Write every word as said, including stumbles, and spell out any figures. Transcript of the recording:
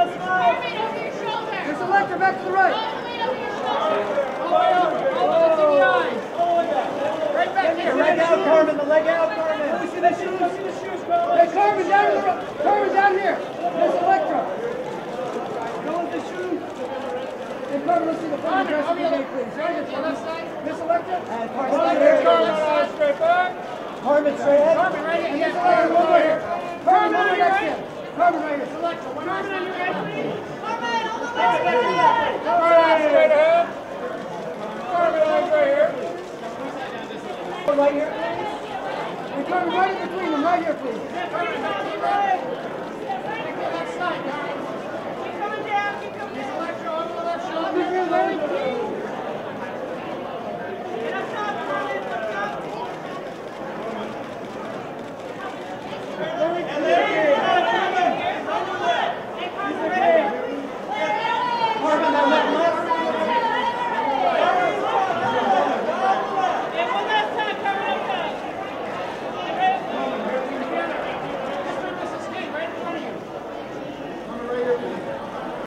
Miss Electra, back to the right. All the way over your shoulder. All the way over. All the way to the eyes. Right back here. Leg out, Carmen. The leg out, Carmen. Loosen the shoes. Loosen the shoes, bro. Hey, Carmen's down here. Carmen's down here. Miss Electra. Go with the shoes. Hey, Carmen, let's see the front dress for me, please. Miss Electra. And Carmen, there's Carmen. Straight back. Carmen, straight ahead. Carmen, right here. Miss Electra, one more here. Carmen, one more next here. Carmen, right here. Electra, one more. Carmen, on your right, please. Carmen, all the way over here. Carmen, straight ahead. Carmen, right here. Right here. We're coming right in between them, right here, please.